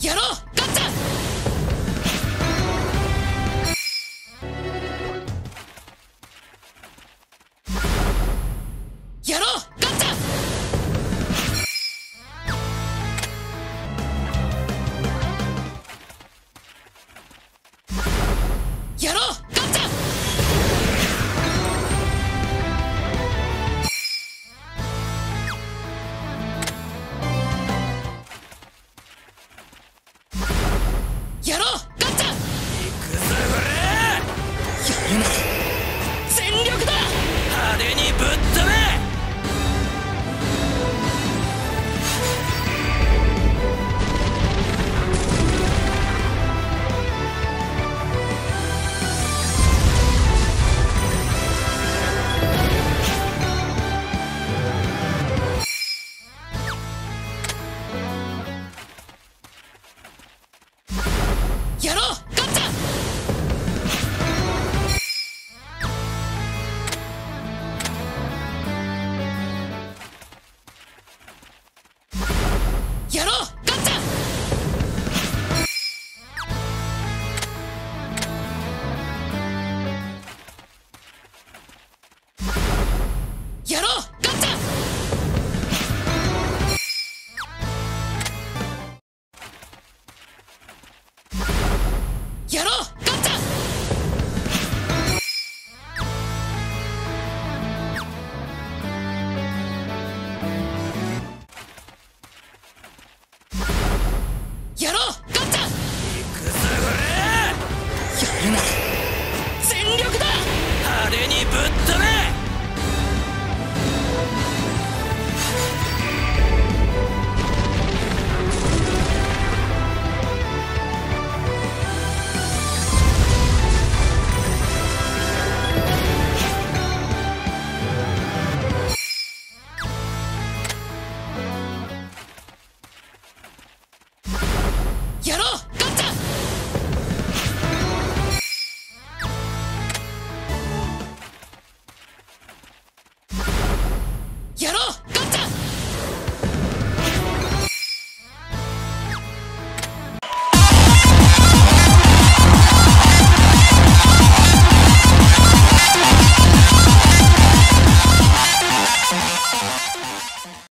やろう。